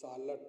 Salat.